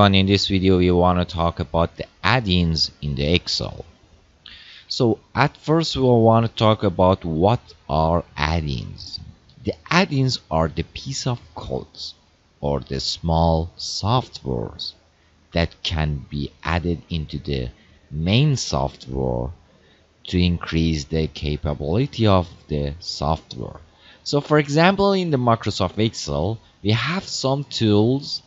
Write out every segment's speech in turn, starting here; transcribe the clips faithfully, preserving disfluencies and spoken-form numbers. everyone, in this video we want to talk about the add-ins in the Excel. So at first we will want to talk about what are add-ins. The add-ins are the piece of codes or the small softwares that can be added into the main software to increase the capability of the software. So for example, in the Microsoft Excel we have some tools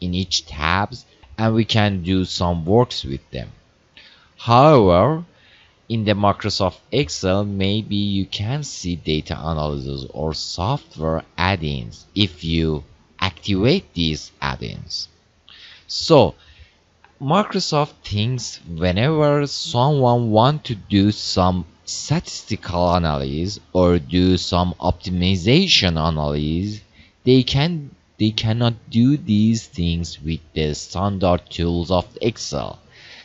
in each tabs and we can do some works with them. However, in the Microsoft Excel maybe you can see data analysis or software add-ins if you activate these add-ins. So Microsoft thinks whenever someone wants to do some statistical analysis or do some optimization analysis, they can they cannot do these things with the standard tools of Excel.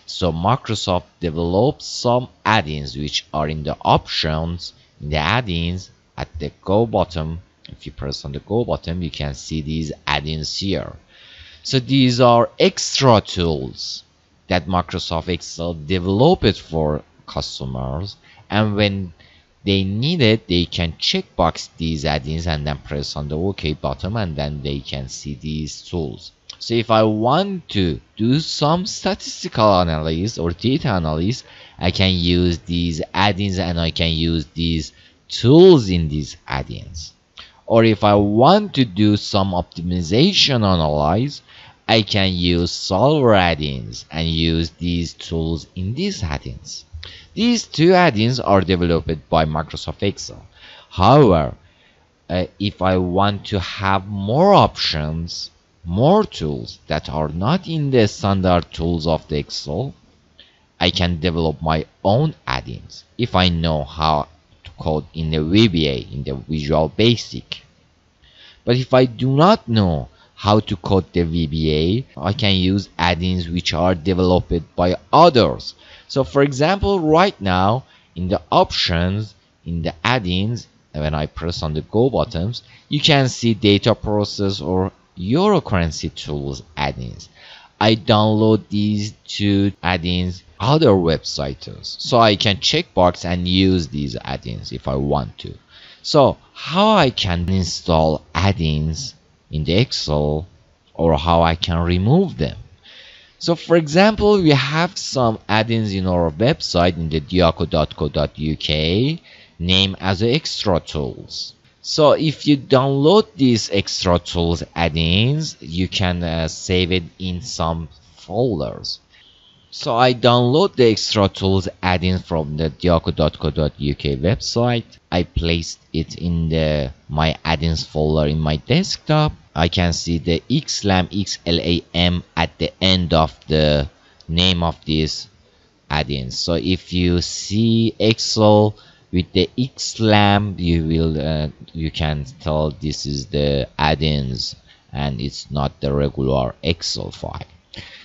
So Microsoft develops some add-ins which are in the options, in the add-ins at the go button. If you press on the go button, you can see these add-ins here. So these are extra tools that Microsoft Excel developed for customers, and when they need it, they can checkbox these add-ins and then press on the OK button, and then they can see these tools. So if I want to do some statistical analysis or data analysis, I can use these add-ins and I can use these tools in these add-ins. Or if I want to do some optimization analysis, I can use solver add-ins and use these tools in these add-ins. These two add-ins are developed by Microsoft Excel. However, uh, if I want to have more options, more tools that are not in the standard tools of the Excel, I can develop my own add-ins if I know how to code in the V B A, in the Visual Basic. But if I do not know how to code the V B A, I can use add-ins which are developed by others. So for example, right now in the options, in the add-ins, when I press on the go buttons, you can see data process or euro currency tools add-ins. I download these two add-ins other websites, so I can checkbox and use these add-ins if I want to. So how I can install add-ins in the Excel, or how I can remove them. So for example, we have some add-ins in our website in the deyako dot co dot U K named as extra tools. So if you download these extra tools add-ins, you can uh, save it in some folders. So I download the extra tools add-in from the deyako dot co dot U K website. I placed it in the my add-ins folder in my desktop. I can see the X L A M X L A M at the end of the name of this add-ins. So if you see Excel with the X L A M, you will uh, you can tell this is the add-ins and it's not the regular Excel file.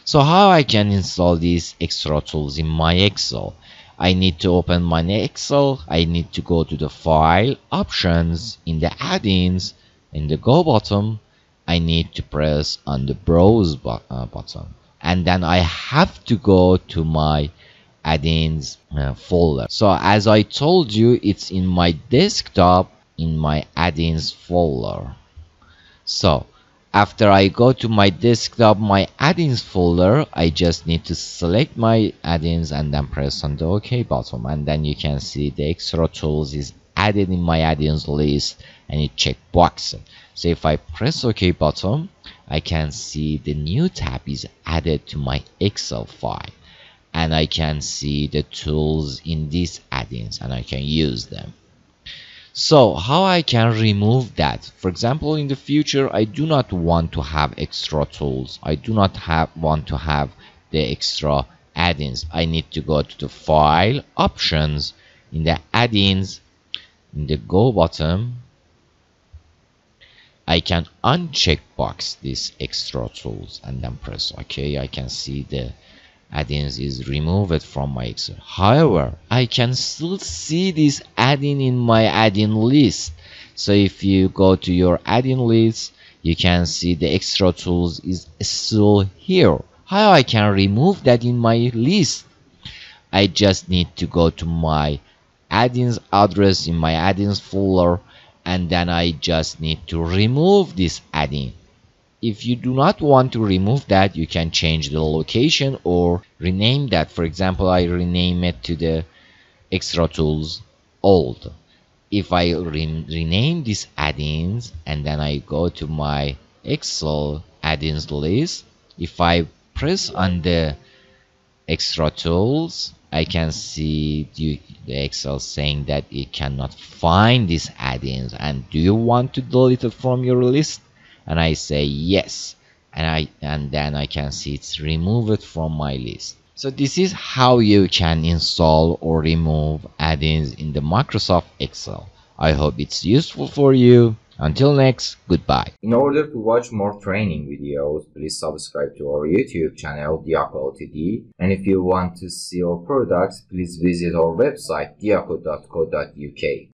So how I can install these extra tools in my Excel? I need to open my Excel. I need to go to the file, options, in the add-ins, in the go button. I need to press on the browse bu uh, button, and then I have to go to my add-ins uh, folder. So as I told you, it's in my desktop in my add-ins folder. So after I go to my desktop, my add-ins folder, I just need to select my add-ins and then press on the OK button, and then you can see the extra tools is added in my add-ins list and it checkboxes. So if I press OK button, I can see the new tab is added to my Excel file, and I can see the tools in these add-ins and I can use them. So how I can remove that? For example, in the future I do not want to have extra tools. I do not have want to have the extra add-ins. I need to go to the file, options, in the add-ins, in the go button. I can uncheck box these extra tools and then press OK. I can see the add-ins is removed from my Excel. However, I can still see this add-in in my add-in list. So if you go to your add-in list, you can see the extra tools is still here. how I can remove that in my list? I just need to go to my add-ins address in my add-ins folder, and then I just need to remove this add-in. If you do not want to remove that, you can change the location or rename that. For example, I rename it to the extra tools old. If I re rename these add-ins and then I go to my Excel add-ins list, if I press on the extra tools, I can see the Excel saying that it cannot find these add-ins, and do you want to delete it from your list? And I say yes, and I and then I can see it's removed it from my list. So this is how you can install or remove add-ins in the Microsoft Excel. I hope it's useful for you. Until next, goodbye. In order to watch more training videos, please subscribe to our YouTube channel, Deyako L T D. And if you want to see our products, please visit our website, deyako dot co dot U K.